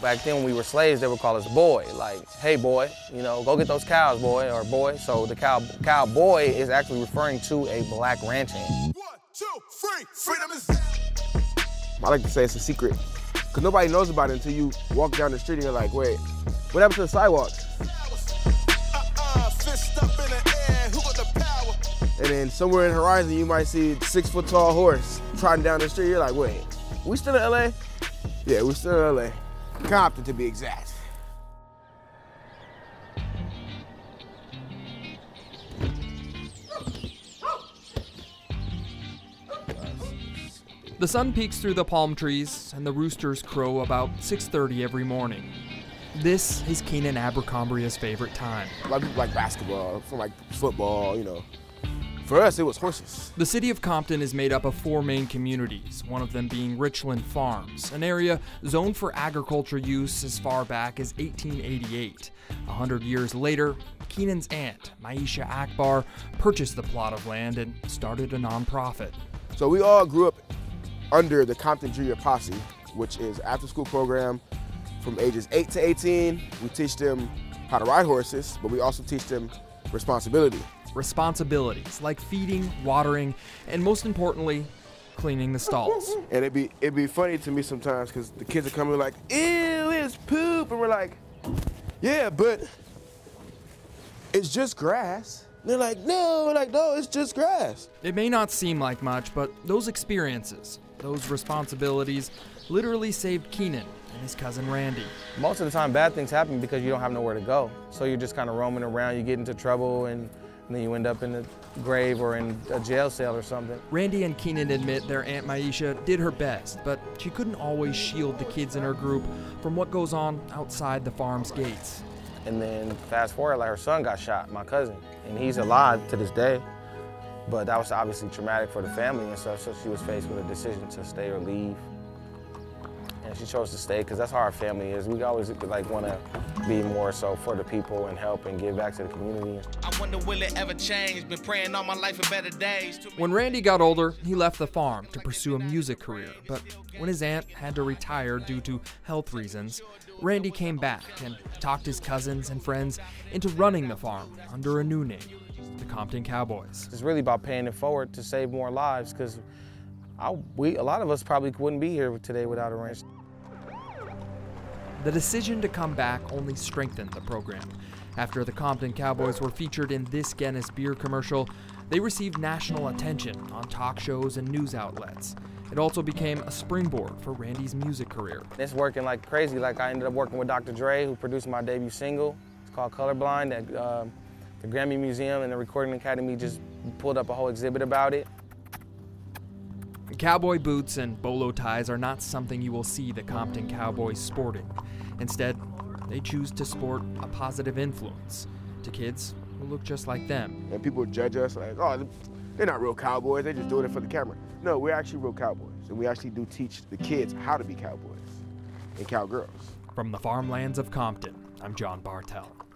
Back then when we were slaves, they would call us boy, like, hey boy, you know, go get those cows, boy, or boy. So the cowboy is actually referring to a black ranch hand. 1, 2, 3, freedom is down. I like to say it's a secret, because nobody knows about it until you walk down the street and you're like, wait, what happened to the sidewalks? Fist up in the air, who got the power? And then somewhere in the horizon, you might see a 6-foot-tall horse trotting down the street. You're like, wait, we still in LA? Yeah, we're still in LA. Compton, to be exact. The sun peeks through the palm trees, and the roosters crow about 6:30 every morning. This is Keenan Abercrombie's favorite time. A lot of people like basketball, some like football, you know. For us, it was horses. The city of Compton is made up of 4 main communities, one of them being Richland Farms, an area zoned for agriculture use as far back as 1888. 100 years later, Keenan's aunt, Mayisha Akbar, purchased the plot of land and started a nonprofit. So we all grew up under the Compton Junior Posse, which is an after-school program from ages 8 to 18. We teach them how to ride horses, but we also teach them responsibility. Responsibilities like feeding, watering, and most importantly, cleaning the stalls. And it'd be funny to me sometimes because the kids are coming like, ew, it's poop. And we're like, yeah, but it's just grass. And they're like, no, we're like, no, it's just grass. It may not seem like much, but those experiences, those responsibilities literally saved Keenan and his cousin Randy. Most of the time, bad things happen because you don't have nowhere to go. So you're just kind of roaming around, you get into trouble, and then you end up in a grave or in a jail cell or something. Randy and Keenan admit their Aunt Mayisha did her best, but she couldn't always shield the kids in her group from what goes on outside the farm's gates. And then fast forward, like, her son got shot, my cousin, and he's alive to this day. But that was obviously traumatic for the family and stuff, so she was faced with a decision to stay or leave. And she chose to stay, because that's how our family is. We always like want to be more so for the people and help and give back to the community. I wonder, will it ever change? Been praying all my life for better days. When Randy got older, he left the farm to pursue a music career. But when his aunt had to retire due to health reasons, Randy came back and talked his cousins and friends into running the farm under a new name, the Compton Cowboys. It's really about paying it forward to save more lives, because a lot of us probably wouldn't be here today without a ranch. The decision to come back only strengthened the program. After the Compton Cowboys were featured in this Guinness beer commercial, they received national attention on talk shows and news outlets. It also became a springboard for Randy's music career. It's working like crazy. Like, I ended up working with Dr. Dre, who produced my debut single. It's called Colorblind. At the Grammy Museum and the Recording Academy just pulled up a whole exhibit about it. Cowboy boots and bolo ties are not something you will see the Compton Cowboys sporting. Instead, they choose to sport a positive influence to kids who look just like them. And people judge us like, oh, they're not real cowboys, they're just doing it for the camera. No, we're actually real cowboys, and we actually do teach the kids how to be cowboys and cowgirls. From the farmlands of Compton, I'm John Bartell.